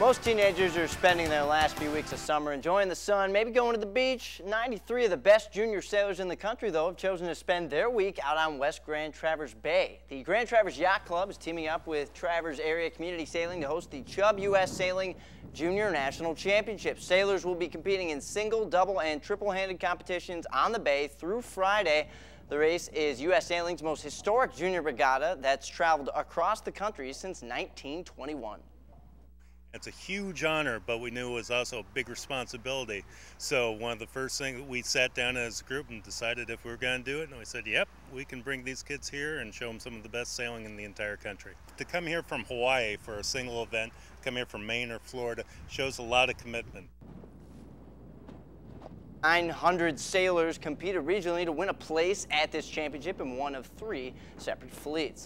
Most teenagers are spending their last few weeks of summer enjoying the sun, maybe going to the beach. 93 of the best junior sailors in the country, though, have chosen to spend their week out on West Grand Traverse Bay. The Grand Traverse Yacht Club is teaming up with Traverse Area Community Sailing to host the Chubb U.S. Sailing Junior National Championships. Sailors will be competing in single, double, and triple-handed competitions on the bay through Friday. The race is U.S. Sailing's most historic junior regatta that's traveled across the country since 1921. It's a huge honor, but we knew it was also a big responsibility. So one of the first things, we sat down as a group and decided if we were going to do it, and we said, yep, we can bring these kids here and show them some of the best sailing in the entire country. To come here from Hawaii for a single event, come here from Maine or Florida, shows a lot of commitment. 900 sailors competed regionally to win a place at this championship in one of three separate fleets.